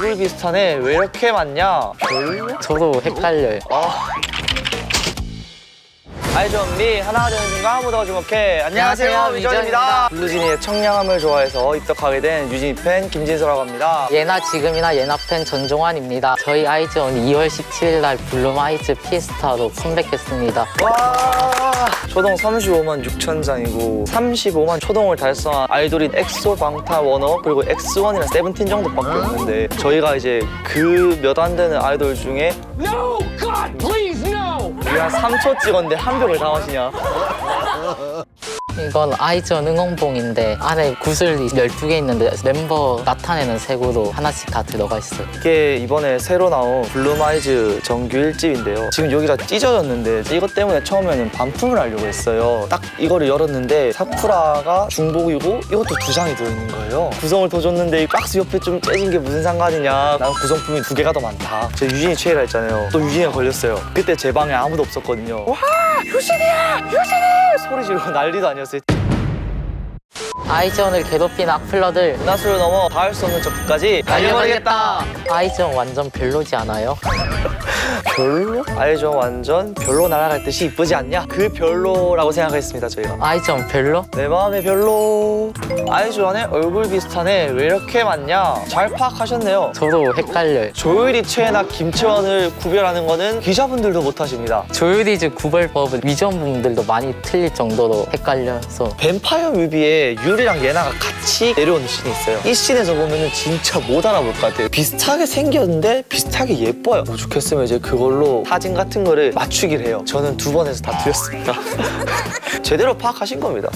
얼굴 비슷하네. 왜 이렇게 많냐? 저도 헷갈려요. IZ*ONE 하나가 되는 순간 아무도 더 주목해. 안녕하세요, 위전입니다. 블루진이의 청량함을 좋아해서 입덕하게 된 유진이 팬 김진서라고 합니다. 예나 지금이나 예나 팬 전종환입니다. 저희 IZ*ONE 2월 17일 날 블룸*Iz 피에스타로 컴백했습니다. 와, 초동 35만 6천 장이고 35만 초동을 달성한 아이돌이 엑소, 방타, 워너 그리고 X1이랑 세븐틴 정도밖에 없는데 저희가 이제 그 몇 안 되는 아이돌 중에 No God, please no! 우리가 3초 찍었는데 한 병을 다 마시냐? 이건 아이즈원 응원봉인데 안에 구슬이 12개 있는데 멤버 나타내는 색으로 하나씩 다 들어가 있어요. 이게 이번에 새로 나온 블룸*Iz 정규 1집인데요. 지금 여기가 찢어졌는데 이것 때문에 처음에는 반품을 하려고 했어요. 딱 이거를 열었는데 사쿠라가 중복이고 이것도 두 장이 들어있는 거예요. 구성을 더 줬는데 이 박스 옆에 좀 째진 게 무슨 상관이냐. 난 구성품이 두 개가 더 많다. 저 유진이 최애라 했잖아요. 또 유진이가 걸렸어요. 그때 제 방에 아무도 없었거든요. 와! 유진이야! 유진이! 소리 지르고 난리도 아니었어요. 아이즈원을 괴롭힌 악플러들 은하수를 넘어 닿을 수 없는 적까지 날려버리겠다. 아이즈원 완전 별로지 않아요? 별로? 아이즈원 완전 별로 날아갈 듯이 이쁘지 않냐? 그 별로라고 생각했습니다. 저희가 아이즈원 별로? 내 마음의 별로. 아이즈원의 얼굴 비슷하네. 왜 이렇게 많냐? 잘 파악하셨네요. 저도 헷갈려요. 조유리, 최애나, 김채원을 구별하는 거는 기자분들도 못하십니다. 조유리즈 구별법은 위전분들도 많이 틀릴 정도로 헷갈려서. 뱀파이어 뮤비에 유리랑 예나가 같이 내려오는 씬이 있어요. 이 씬에서 보면은 진짜 못 알아볼 것 같아요. 비슷하게 생겼는데 비슷하게 예뻐요. 오죽했으면 이제 그걸로 사진 같은 거를 맞추기를 해요. 저는 2번에서 다 틀렸습니다. 제대로 파악하신 겁니다.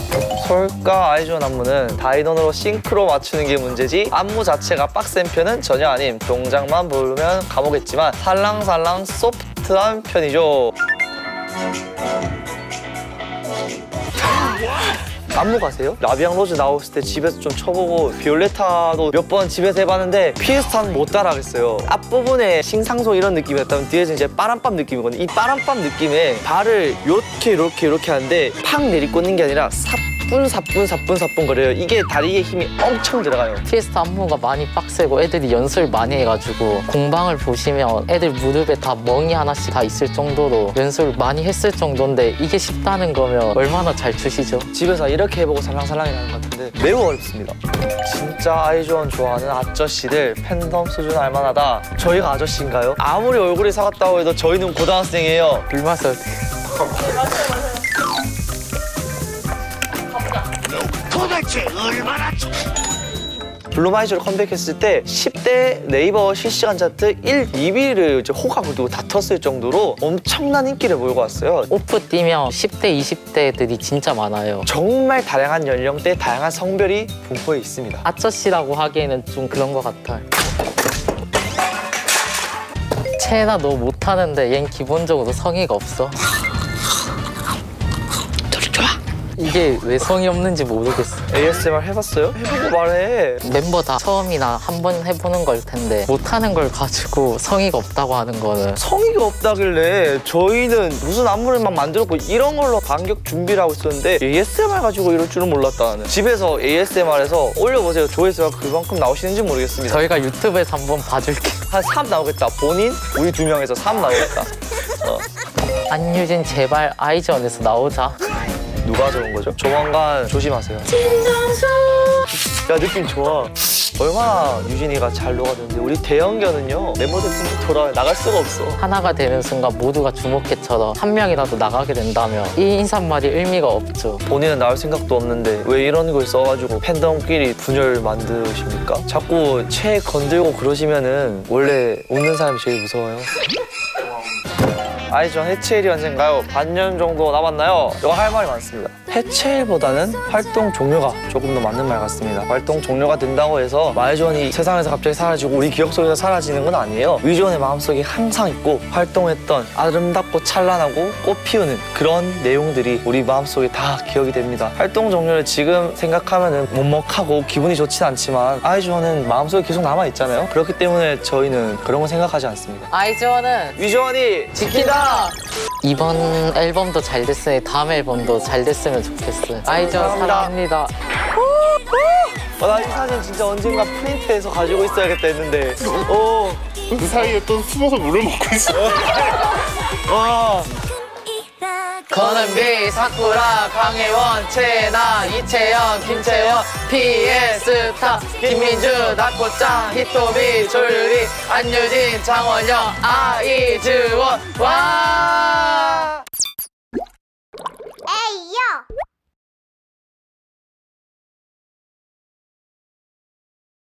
설까 아이즈원 안무는 다이너로 싱크로 맞추는 게 문제지 안무 자체가 빡센 편은 전혀 아님. 동작만 보면 감오겠지만 살랑살랑 소프트한 편이죠. 안무 가세요? 라비앙 로즈 나왔을 때 집에서 좀 쳐보고 비올레타도 몇 번 집에서 해봤는데 피에스타는 못 따라하겠어요. 앞부분에 싱상소 이런 느낌이었다면 뒤에서 이제 빠람밤 느낌이거든요. 이 빠람밤 느낌에 발을 이렇게 하는데 팍 내리꽂는 게 아니라 사뿐사뿐 거려요. 이게 다리에 힘이 엄청 들어가요. 피에스타 안무가 많이 빡세고 애들이 연습을 많이 해가지고 공방을 보시면 애들 무릎에 다 멍이 하나씩 다 있을 정도로 연습을 많이 했을 정도인데 이게 쉽다는 거면 얼마나 잘 추시죠? 집에서 이렇게 해보고 살랑살랑이라는 것 같은데 매우 어렵습니다. 진짜 아이즈원 좋아하는 아저씨들 팬덤 수준 알만하다. 저희가 아저씨인가요? 아무리 얼굴이 사갔다고 해도 저희는 고등학생이에요. 불만서 도대체 얼마나 블룸*Iz로 컴백했을 때 10대 네이버 실시간 차트 1, 2위를 이제 호각을 두고 다퉜을 정도로 엄청난 인기를 몰고 왔어요. 오프 뛰면 10대, 20대들이 진짜 많아요. 정말 다양한 연령대, 다양한 성별이 분포해 있습니다. 아저씨라고 하기에는 좀 그런 것 같아요. 채나 너 못하는데 얜 기본적으로 성의가 없어. 이게 왜 성의 없는지 모르겠어. ASMR 해봤어요? 해보고 말해. 멤버 다 처음이나 한 번 해보는 걸 텐데 못하는 걸 가지고 성의가 없다고 하는 거는. 성의가 없다길래 저희는 무슨 안무를 막 만들었고 이런 걸로 반격 준비를 하고 있었는데 ASMR 가지고 이럴 줄은 몰랐다는. 집에서 ASMR에서 올려보세요. 조회수가 그만큼 나오시는지 모르겠습니다. 저희가 유튜브에서 한번 봐줄게요. 한 3 나오겠다. 본인? 우리 2명에서 3 나오겠다. 안유진 제발 아이즈원에서 나오자. 누가 저런 거죠? 조만간 조심하세요. 야, 느낌 좋아. 얼마나 유진이가 잘 녹아드는데 우리 대형견은요 멤버들 품고 돌아 나갈 수가 없어. 하나가 되는 순간 모두가 주목해처럼 한 명이라도 나가게 된다면 이 인사말이 의미가 없죠. 본인은 나올 생각도 없는데 왜 이런 걸 써가지고 팬덤끼리 분열 만드십니까? 자꾸 채 건들고 그러시면은 원래 웃는 사람이 제일 무서워요. IZ*ONE 해체일이 언젠가요? 반년 정도 남았나요? 이거 할 말이 많습니다. 해체일보다는 활동 종료가 조금 더 맞는 말 같습니다. 활동 종료가 된다고 해서 IZ*ONE이 세상에서 갑자기 사라지고 우리 기억 속에서 사라지는 건 아니에요. 위즈원의 마음속에 항상 있고 활동했던 아름답고 찬란하고 꽃피우는 그런 내용들이 우리 마음속에 다 기억이 됩니다. 활동 종료를 지금 생각하면 먹먹하고 기분이 좋진 않지만 IZ*ONE는 마음속에 계속 남아있잖아요. 그렇기 때문에 저희는 그런 거 생각하지 않습니다. IZ*ONE는 위즈원이 지킨다! 이번 앨범도 잘 됐으니 다음 앨범도 잘 됐으면 좋겠어요. 아이즈원 사랑합니다. 나 이 사진 진짜 언젠가 프린트해서 가지고 있어야겠다 했는데 그 사이에 또 숨어서 물을 먹고 있어. 와. 건은비, 사쿠라, 강혜원, 채나, 이채연, 김채원, 피에스타, 김민주, 나코짱, 히토미, 조유리, 안유진, 장원영, 아이즈원. 와!